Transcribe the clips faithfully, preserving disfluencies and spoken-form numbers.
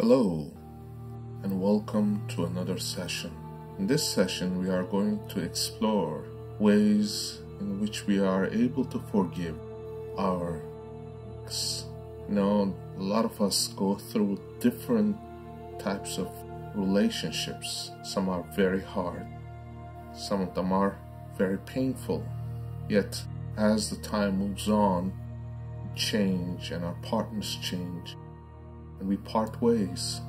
Hello and welcome to another session. In this session we are going to explore ways in which we are able to forgive our ex. You know, a lot of us go through different types of relationships. Some are very hard, some of them are very painful, yet as the time moves on, we change and our partners change, and we part ways,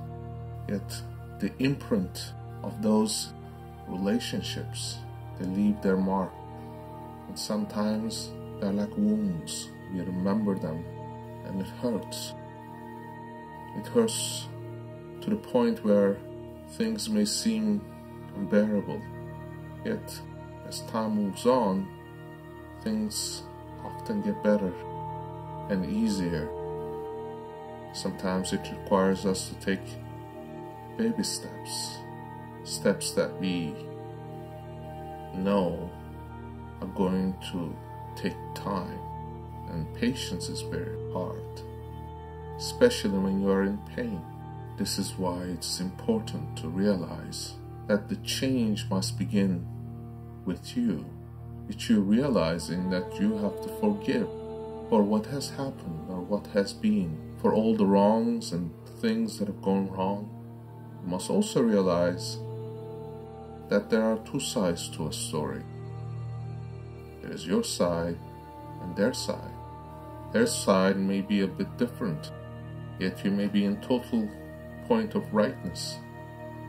yet the imprint of those relationships, they leave their mark, and sometimes they're like wounds. We remember them and it hurts. It hurts to the point where things may seem unbearable, yet as time moves on, things often get better and easier. Sometimes it requires us to take baby steps, steps that we know are going to take time, and patience is very hard, especially when you are in pain. This is why it's important to realize that the change must begin with you, with you realizing that you have to forgive for what has happened or what has been. For all the wrongs and things that have gone wrong, you must also realize that there are two sides to a story. There is your side and their side. Their side may be a bit different, yet you may be in total point of rightness,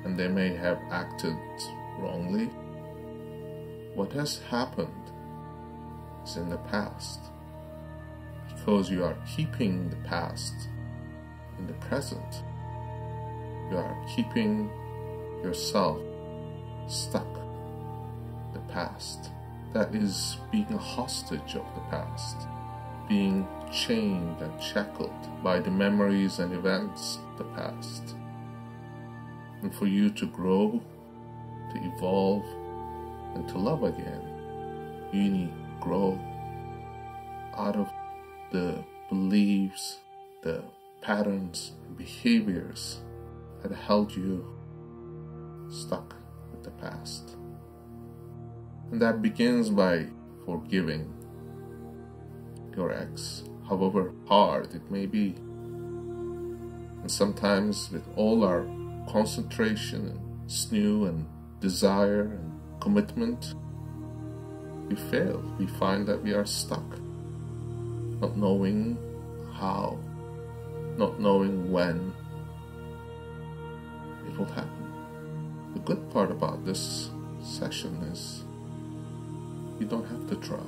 and they may have acted wrongly. What has happened is in the past. Because you are keeping the past in the present, you are keeping yourself stuck in the past. That is being a hostage of the past, being chained and shackled by the memories and events of the past. And for you to grow, to evolve, and to love again, you need to grow out of the beliefs, the patterns, behaviors that held you stuck with the past. And that begins by forgiving your ex, however hard it may be. And sometimes with all our concentration and sinew and desire and commitment, we fail. We find that we are stuck. Not knowing how, not knowing when it will happen. The good part about this session is you don't have to try.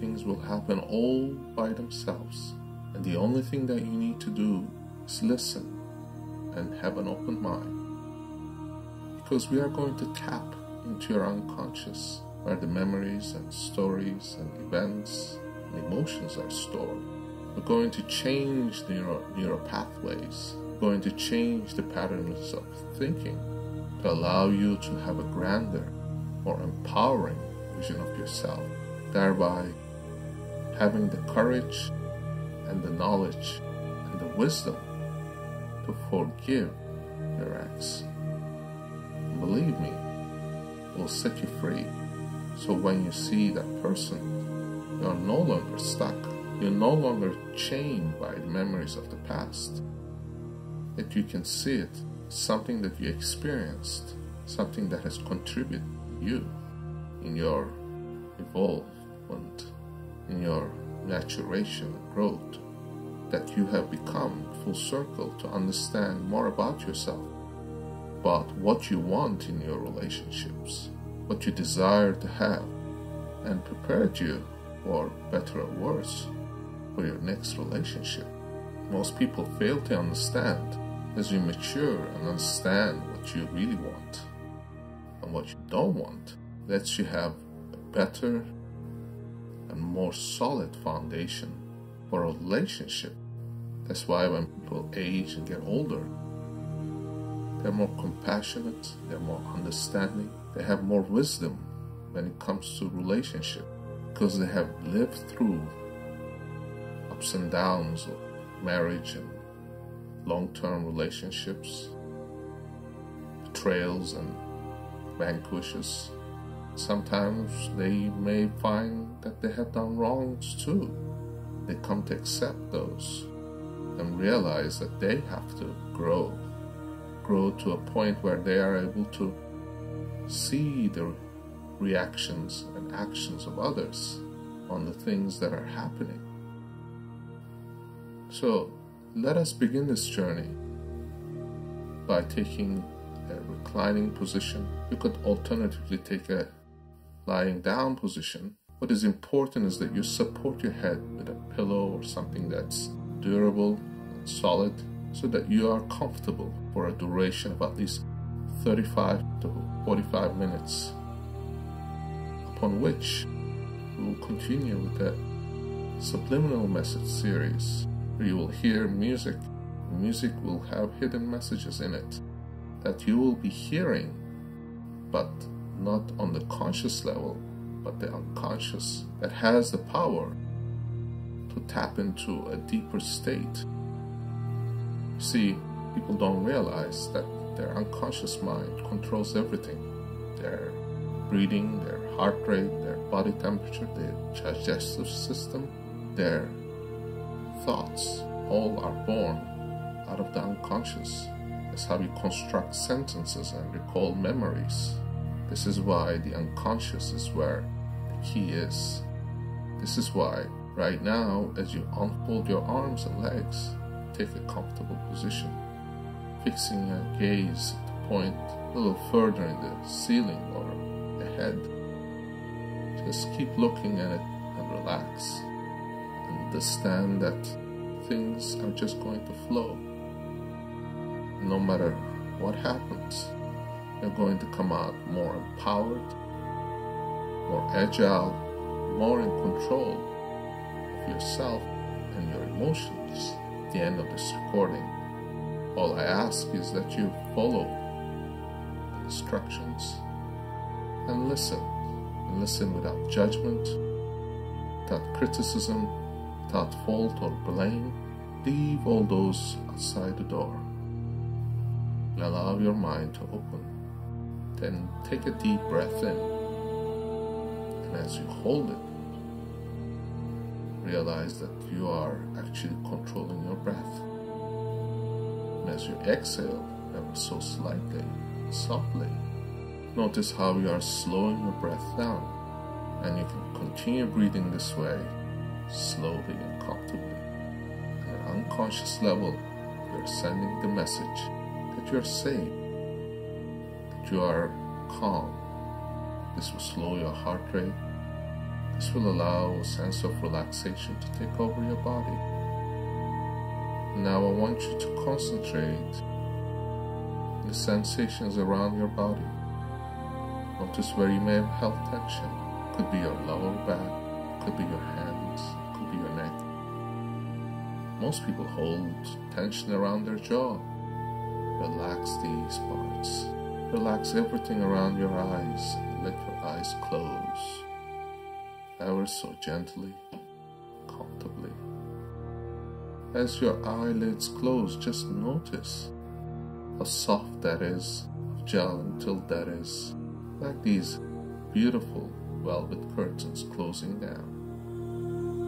Things will happen all by themselves, and the only thing that you need to do is listen and have an open mind, because we are going to tap into your unconscious, where the memories and stories and events, emotions are stored. We're going to change the neuro, neuro pathways. We're going to change the patterns of thinking to allow you to have a grander, more empowering vision of yourself, thereby having the courage and the knowledge and the wisdom to forgive your ex. And believe me, it will set you free. So when you see that person, you are no longer stuck. You are no longer chained by the memories of the past. That you can see it, something that you experienced, something that has contributed to you in your evolvement, in your maturation and growth, that you have become full circle to understand more about yourself, about what you want in your relationships, what you desire to have, and prepared you, or better or worse, for your next relationship. Most people fail to understand as you mature and understand what you really want and what you don't want. Lets you have a better and more solid foundation for a relationship. That's why when people age and get older, they're more compassionate, they're more understanding, they have more wisdom when it comes to relationship. Because they have lived through ups and downs of marriage and long-term relationships, betrayals and vanquishes. Sometimes they may find that they have done wrongs too. They come to accept those and realize that they have to grow. Grow to a point where they are able to see the reactions and actions of others on the things that are happening. So let us begin this journey by taking a reclining position. You could alternatively take a lying down position. What is important is that you support your head with a pillow or something that's durable and solid, so that you are comfortable for a duration of at least thirty-five to forty-five minutes, upon which we will continue with the subliminal message series, where you will hear music. The music will have hidden messages in it that you will be hearing, but not on the conscious level, but the unconscious, that has the power to tap into a deeper state. See, people don't realize that their unconscious mind controls everything. Their breathing, their heart rate, their body temperature, their digestive system, their thoughts, all are born out of the unconscious. That's how we construct sentences and recall memories. This is why the unconscious is where the key is. This is why right now, as you unfold your arms and legs, take a comfortable position, fixing your gaze at the point a little further in the ceiling or ahead. Just keep looking at it and relax. Understand that things are just going to flow. No matter what happens, you're going to come out more empowered, more agile, more in control of yourself and your emotions. At the end of this recording, all I ask is that you follow the instructions and listen. And listen without judgment, without criticism, without fault or blame. Leave all those outside the door. And allow your mind to open. Then take a deep breath in. And as you hold it, realize that you are actually controlling your breath. And as you exhale, ever so slightly, softly, notice how you are slowing your breath down, and you can continue breathing this way, slowly and comfortably. At an unconscious level, you're sending the message that you're safe, that you are calm. This will slow your heart rate. This will allow a sense of relaxation to take over your body. Now I want you to concentrate on the sensations around your body. Notice where you may have held tension. Could be your lower back, could be your hands, could be your neck. Most people hold tension around their jaw. Relax these parts. Relax everything around your eyes and let your eyes close, ever so gently, comfortably. As your eyelids close, just notice how soft that is, how gentle that is, like these beautiful velvet curtains closing down.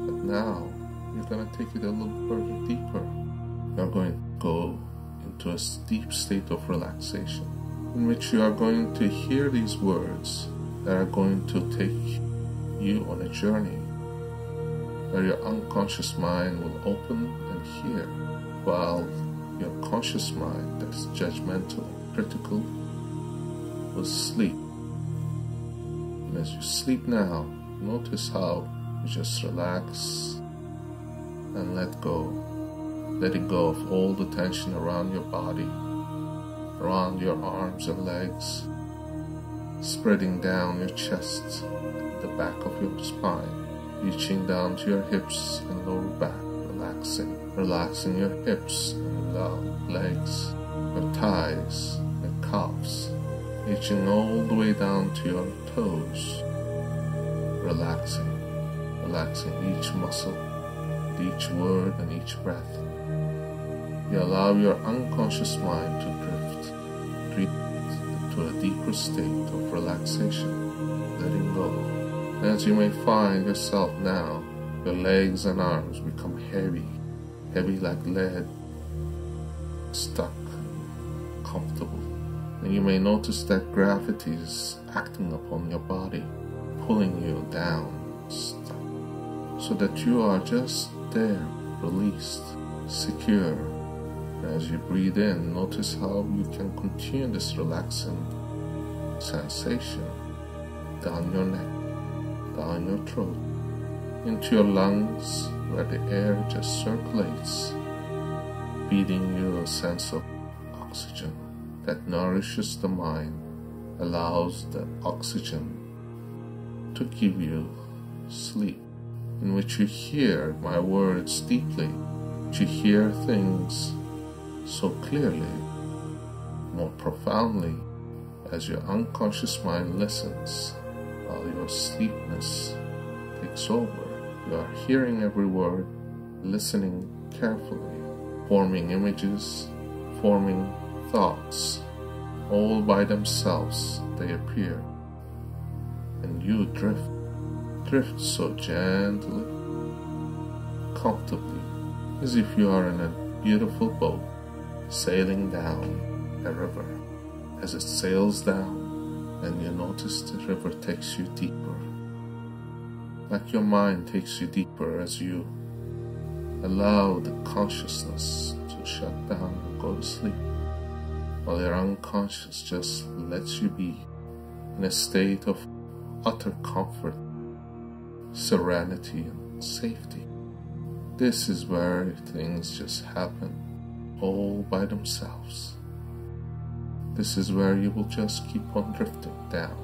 But now you're going to take it a little further deeper. You're going to go into a deep state of relaxation, in which you are going to hear these words that are going to take you on a journey where your unconscious mind will open and hear, while your conscious mind, that's judgmental and critical, will sleep. And as you sleep now, notice how you just relax and let go, letting go of all the tension around your body, around your arms and legs, spreading down your chest, the back of your spine, reaching down to your hips and lower back, relaxing, relaxing your hips and your legs, your thighs, your calves, reaching all the way down to your toes, relaxing, relaxing each muscle, each word and each breath. you allow your unconscious mind to drift, drift into a deeper state of relaxation, letting go. As you may find yourself now, your legs and arms become heavy, heavy like lead, stuck, comfortable. And you may notice that gravity is acting upon your body, pulling you down, stuck, so that you are just there, released, secure. As you breathe in, notice how you can continue this relaxing sensation down your neck, down your throat, into your lungs, where the air just circulates, feeding you a sense of oxygen that nourishes the mind, allows the oxygen to give you sleep, in which you hear my words deeply, you hear things so clearly, more profoundly, as your unconscious mind listens, while your sleepiness takes over. You are hearing every word, listening carefully, forming images, forming thoughts. All by themselves they appear, and you drift, drift so gently, comfortably, as if you are in a beautiful boat sailing down a river. As it sails down, and you notice the river takes you deeper, like your mind takes you deeper as you allow the consciousness to shut down and go to sleep, while your unconscious just lets you be in a state of utter comfort, serenity, and safety. This is where things just happen all by themselves. This is where you will just keep on drifting down,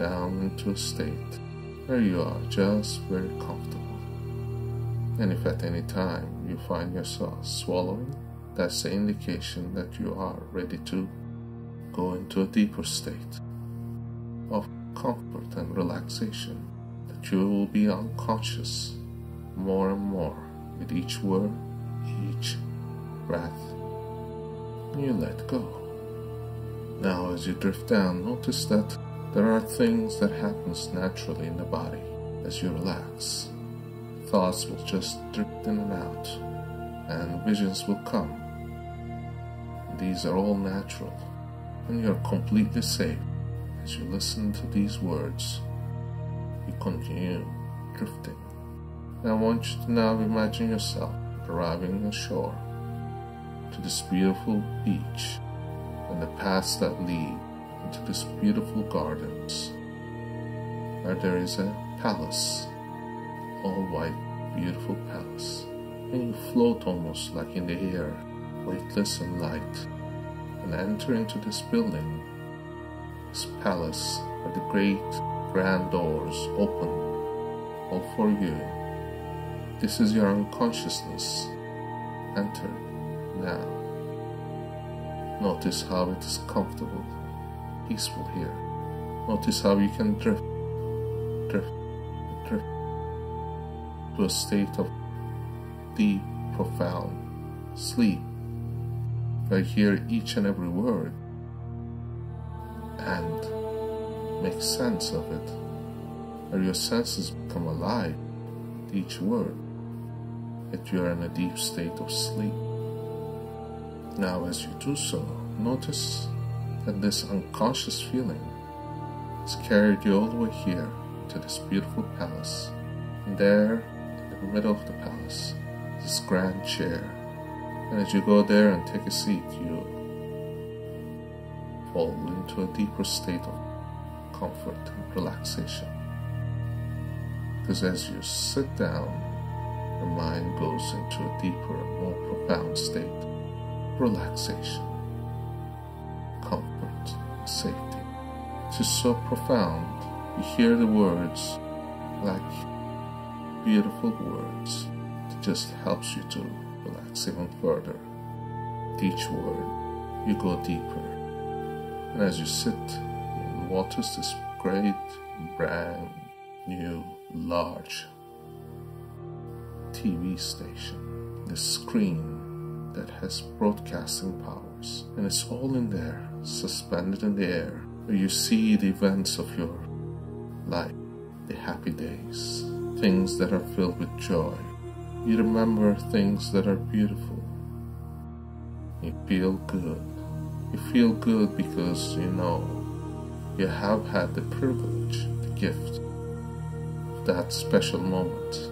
down into a state where you are just very comfortable. And if at any time you find yourself swallowing, that's the indication that you are ready to go into a deeper state of comfort and relaxation, that you will be unconscious more and more with each word, each breath. You let go. Now as you drift down, notice that there are things that happens naturally in the body as you relax. Thoughts will just drift in and out, and visions will come. These are all natural, and you're completely safe. As you listen to these words, you continue drifting. Now I want you to now imagine yourself arriving ashore to this beautiful beach and the paths that lead into this beautiful gardens, where there is a palace, all white, beautiful palace, and you float almost like in the air, weightless and light, and enter into this building, this palace, where the great grand doors open, all for you. This is your unconsciousness, enter now. Notice how it is comfortable, peaceful here. Notice how you can drift, drift, drift to a state of deep, profound sleep. I hear each and every word and make sense of it, where your senses become alive with each word, that you are in a deep state of sleep. Now as you do so, notice that this unconscious feeling has carried you all the way here to this beautiful palace. And there, in the middle of the palace, is this grand chair. And as you go there and take a seat, you fall into a deeper state of comfort and relaxation. Because as you sit down, your mind goes into a deeper, more profound state of relaxation, comfort, safety. It is so profound. You hear the words like beautiful words. It just helps you to relax even further. With each word, you go deeper. And as you sit, you notice this great, brand new, large T V station. The screen that has broadcasting powers, and it's all in there, suspended in the air, where you see the events of your life, the happy days, things that are filled with joy. You remember things that are beautiful. You feel good. You feel good because you know you have had the privilege, the gift, of that special moment.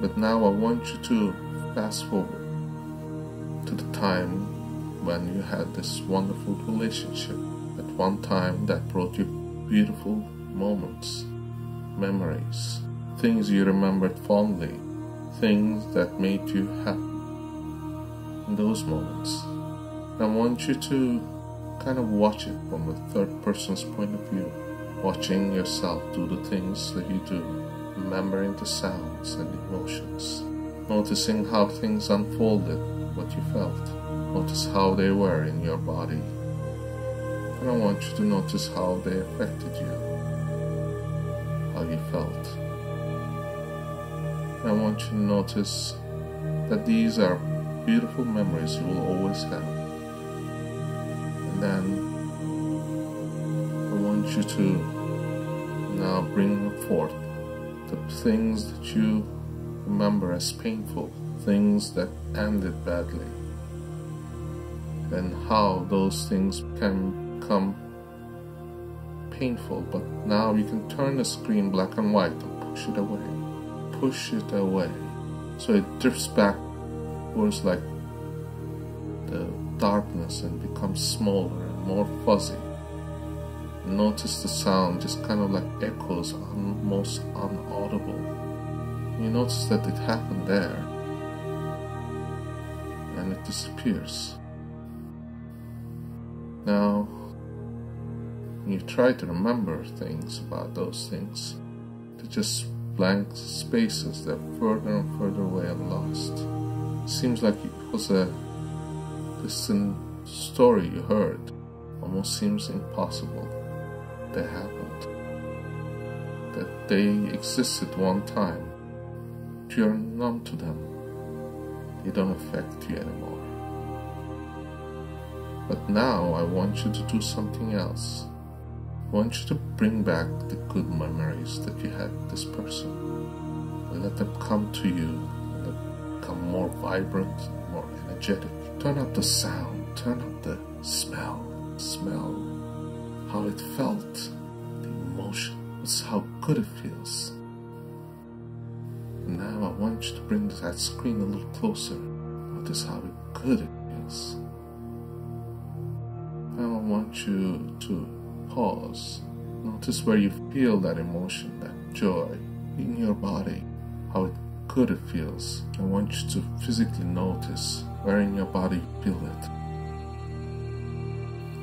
But now I want you to fast forward to the time when you had this wonderful relationship. At one time that brought you beautiful moments, memories, things you remembered fondly, things that made you happy in those moments. And I want you to kind of watch it from the third person's point of view, watching yourself do the things that you do, remembering the sounds and emotions, noticing how things unfolded, what you felt, notice how they were in your body, and I want you to notice how they affected you, how you felt. And I want you to notice that these are beautiful memories you will always have. And then I want you to now bring forth the things that you remember as painful, things that ended badly, and how those things can become painful. But now you can turn the screen black and white and push it away, push it away, so it drifts back towards like the darkness and becomes smaller and more fuzzy. Notice the sound just kind of like echoes, almost unaudible. You notice that it happened there, and it disappears. Now, you try to remember things about those things. They're just blank spaces that are further and further away and lost. It seems like it was a distant story you heard. Almost seems impossible that happened, that they existed one time. You're numb to them. They don't affect you anymore. But now I want you to do something else. I want you to bring back the good memories that you had with this person, and let them come to you, and let them become more vibrant, more energetic. Turn up the sound, turn up the smell, smell how it felt, the emotions, how good it feels. Now I want you to bring that screen a little closer. Notice how good it feels. Now I want you to pause. Notice where you feel that emotion, that joy in your body, how good it feels. I want you to physically notice where in your body you feel it.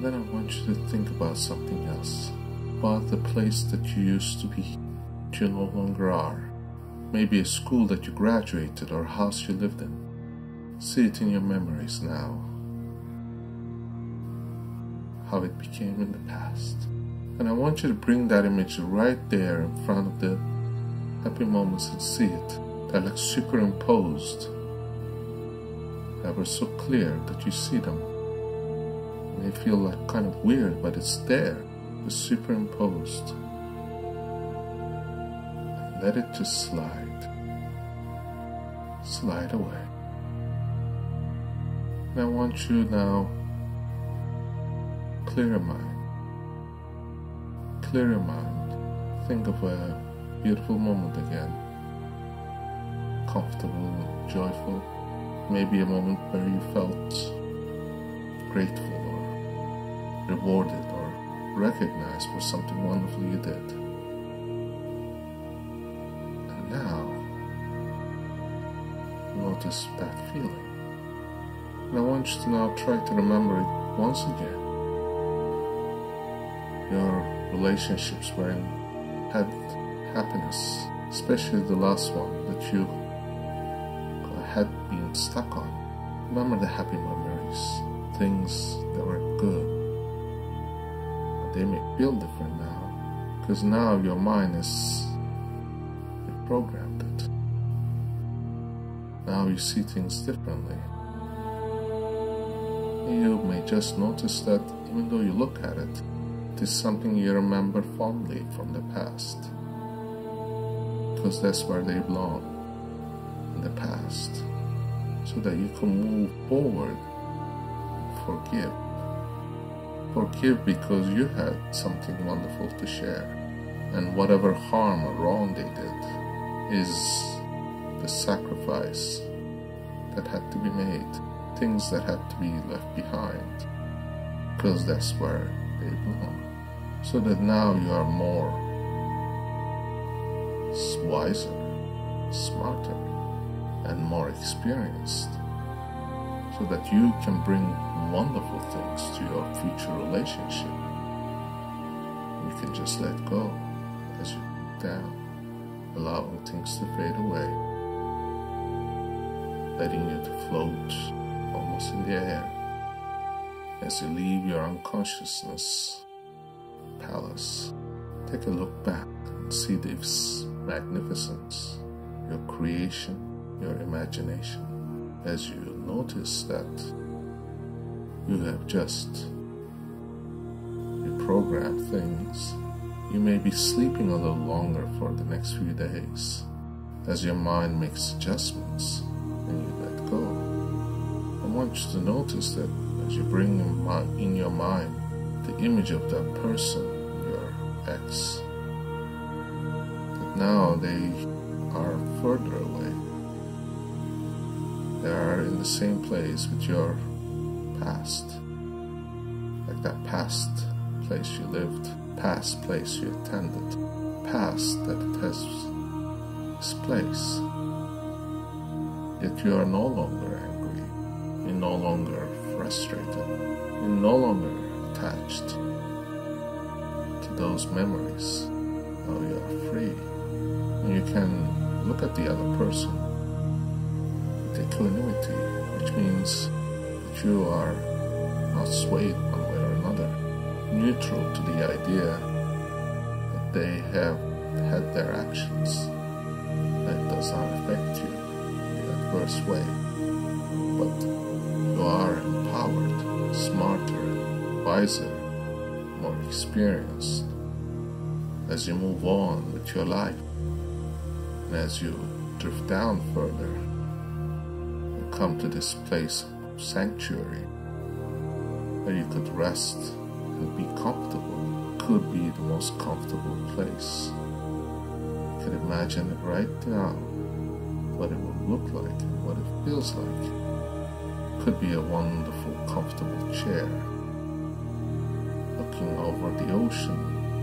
Then I want you to think about something else, about the place that you used to be, that you no longer are. Maybe a school that you graduated or a house you lived in. See it in your memories now, how it became in the past. And I want you to bring that image right there in front of the happy moments and see it. They're like superimposed. They were so clear that you see them. It may feel like kind of weird, but it's there. It's superimposed. Let it just slide, slide away. And I want you now, clear your mind, clear your mind. Think of a beautiful moment again, comfortable, joyful, maybe a moment where you felt grateful or rewarded or recognized for something wonderful you did. Notice that feeling. And I want you to now try to remember it once again. Your relationships where you had happiness, especially the last one that you had been stuck on. Remember the happy memories, things that were good. But they may feel different now, because now your mind is programmed it. Now you see things differently. you may just notice that even though you look at it, it is something you remember fondly from the past. Because that's where they belong, in the past, so that you can move forward and forgive. Forgive because you had something wonderful to share, and whatever harm or wrong they did is the sacrifice that had to be made, things that had to be left behind, because that's where they belong. So that now you are more wiser, smarter, and more experienced, so that you can bring wonderful things to your future relationship. You can just let go as you look down, allowing things to fade away, letting you to float almost in the air as you leave your unconsciousness palace. Take a look back and see this magnificence, your creation, your imagination, as you notice that you have just reprogrammed things. You may be sleeping a little longer for the next few days as your mind makes adjustments and you let go. I want you to notice that as you bring in your mind the image of that person, your ex, that now they are further away. They are in the same place with your past, like that past place you lived, past place you attended, past that it has its place. Yet you are no longer angry, you're no longer frustrated, you're no longer attached to those memories. Now you are free, and you can look at the other person with equanimity, which means you are not swayed one way or another, neutral to the idea that they have had their actions. That does not affect you in an adverse way, but you are empowered, smarter, wiser, more experienced as you move on with your life. And as you drift down further, you come to this place, sanctuary, where you could rest and be comfortable. It could be the most comfortable place. You could imagine it right now, what it would look like, what it feels like. It could be a wonderful, comfortable chair, looking over the ocean,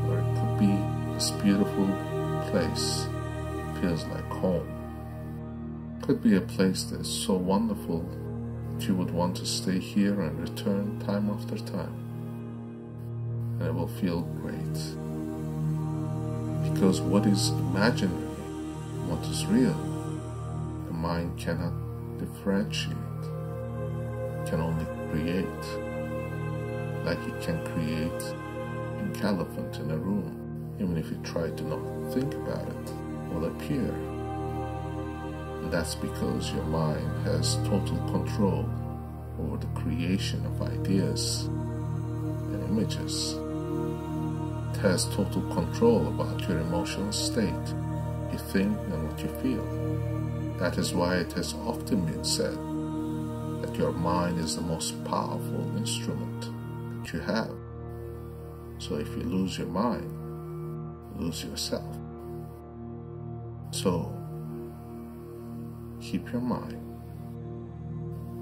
or it could be this beautiful place, it feels like home. It could be a place that is so wonderful you would want to stay here and return time after time, and it will feel great, because what is imaginary, what is real, the mind cannot differentiate. It can only create, like it can create an elephant in a room. Even if you try to not think about it, it will appear. And that's because your mind has total control over the creation of ideas and images. It has total control about your emotional state, you think, and what you feel. That is why it has often been said that your mind is the most powerful instrument that you have. So if you lose your mind, you lose yourself. So keep your mind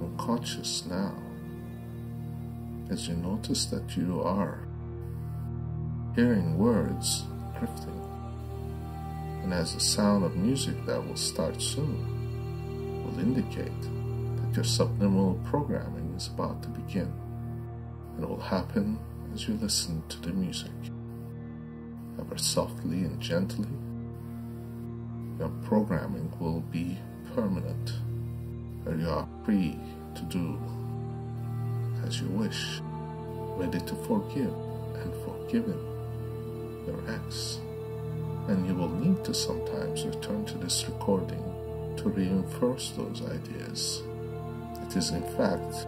unconscious now, as you notice that you are hearing words drifting, and as the sound of music that will start soon will indicate that your subliminal programming is about to begin, and it will happen as you listen to the music. Ever softly and gently, your programming will be permanent, where you are free to do as you wish, ready to forgive and forgiving your ex. And you will need to sometimes return to this recording to reinforce those ideas. It is in fact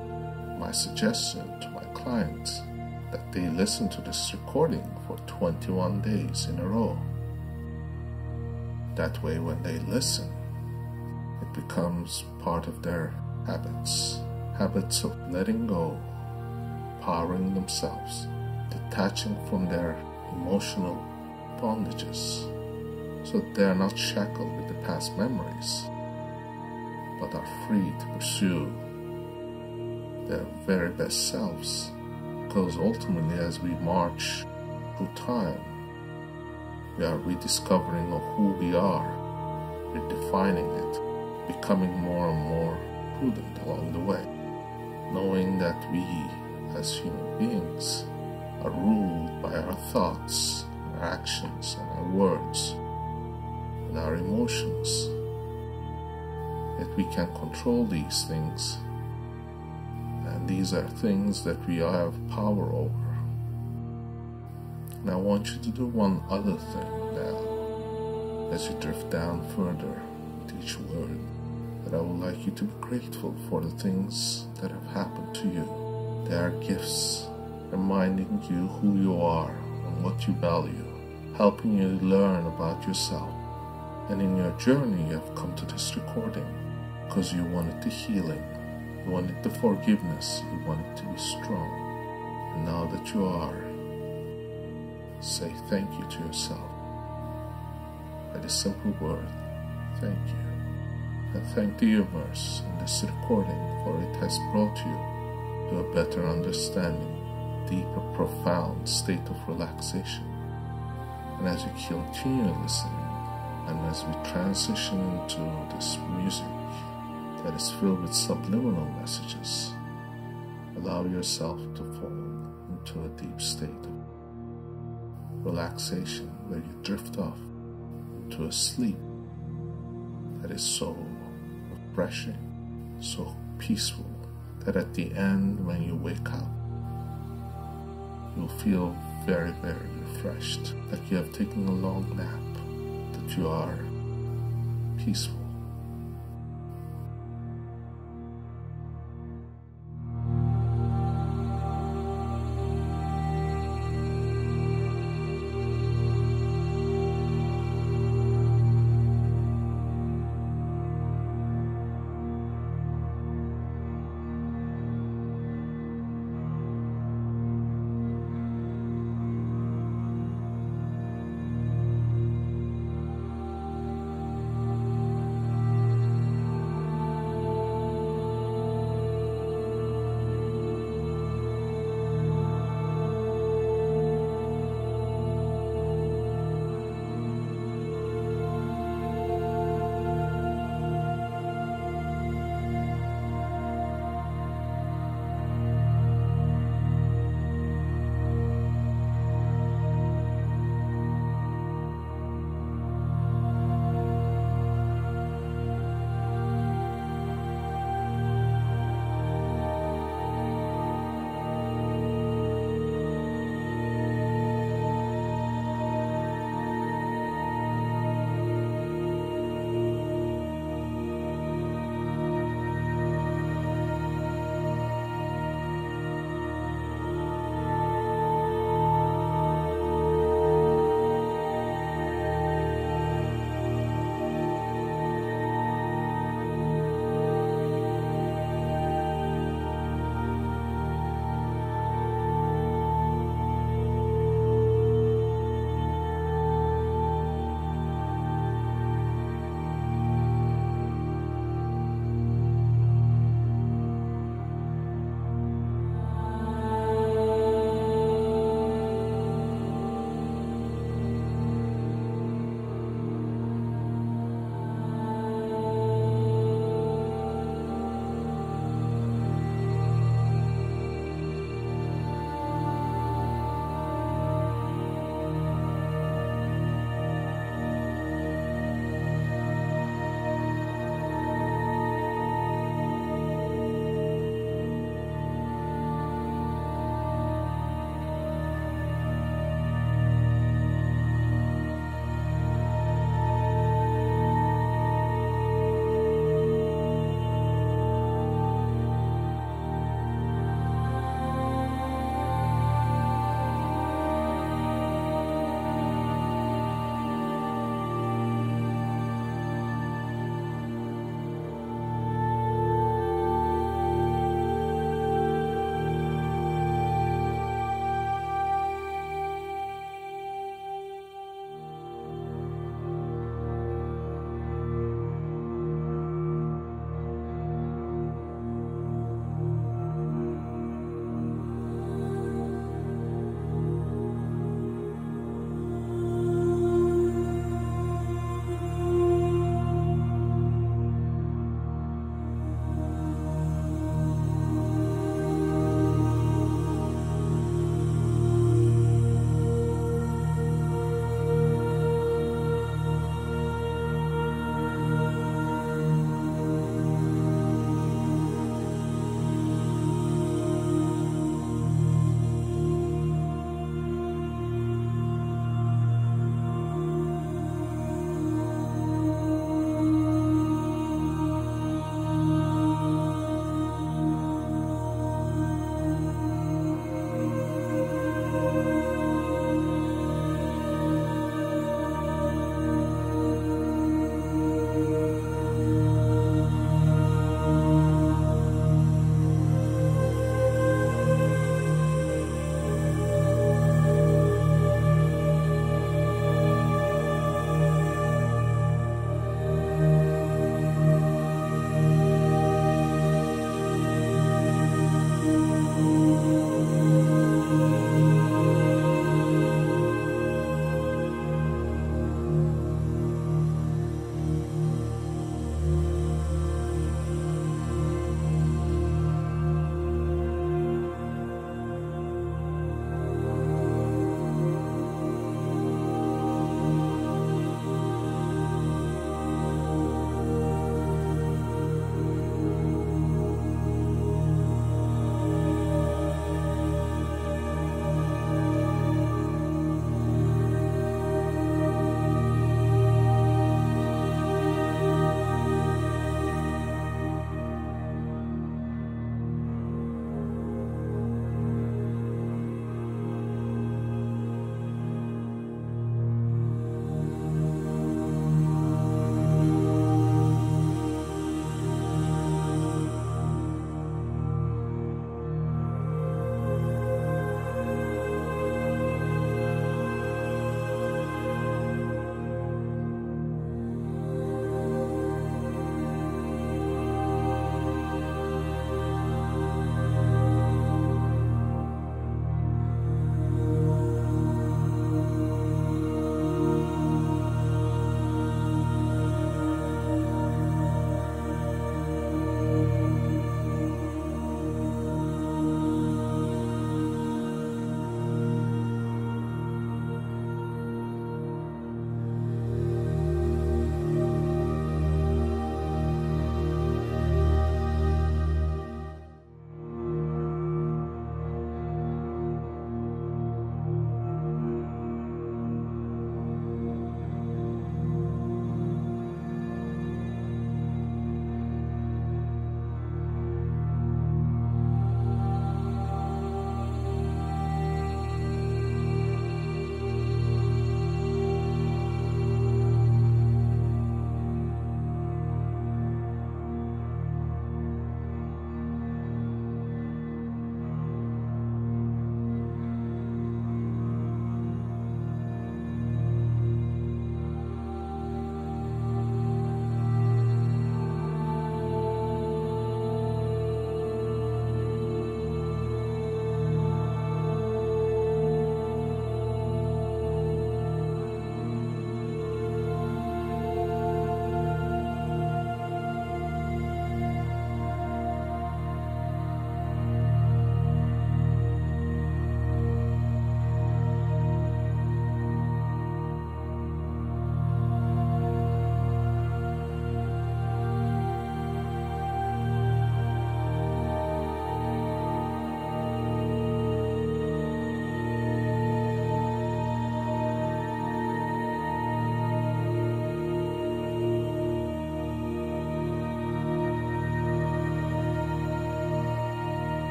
my suggestion to my clients that they listen to this recording for twenty-one days in a row. That way, when they listen, it becomes part of their habits. Habits of letting go, powering themselves, detaching from their emotional bondages, so they are not shackled with the past memories, but are free to pursue their very best selves. Because ultimately, as we march through time, we are rediscovering of who we are, redefining it, becoming more and more prudent along the way, knowing that we, as human beings, are ruled by our thoughts, our actions, and our words, and our emotions, that we can control these things. And these are things that we have power over. And I want you to do one other thing now, as you drift down further with each word, that I would like you to be grateful for the things that have happened to you. They are gifts, reminding you who you are and what you value, helping you learn about yourself. And in your journey, you have come to this recording because you wanted the healing. You wanted the forgiveness, you wanted to be strong. And now that you are, say thank you to yourself. By the simple word, thank you. And thank the universe in this recording, for it has brought you to a better understanding, deeper, profound state of relaxation. And as you continue listening, and as we transition into this music that is filled with subliminal messages, allow yourself to fall into a deep state of relaxation where you drift off into a sleep that is so refreshing, so peaceful, that at the end when you wake up, you'll feel very, very refreshed, like you have taken a long nap, that you are peaceful.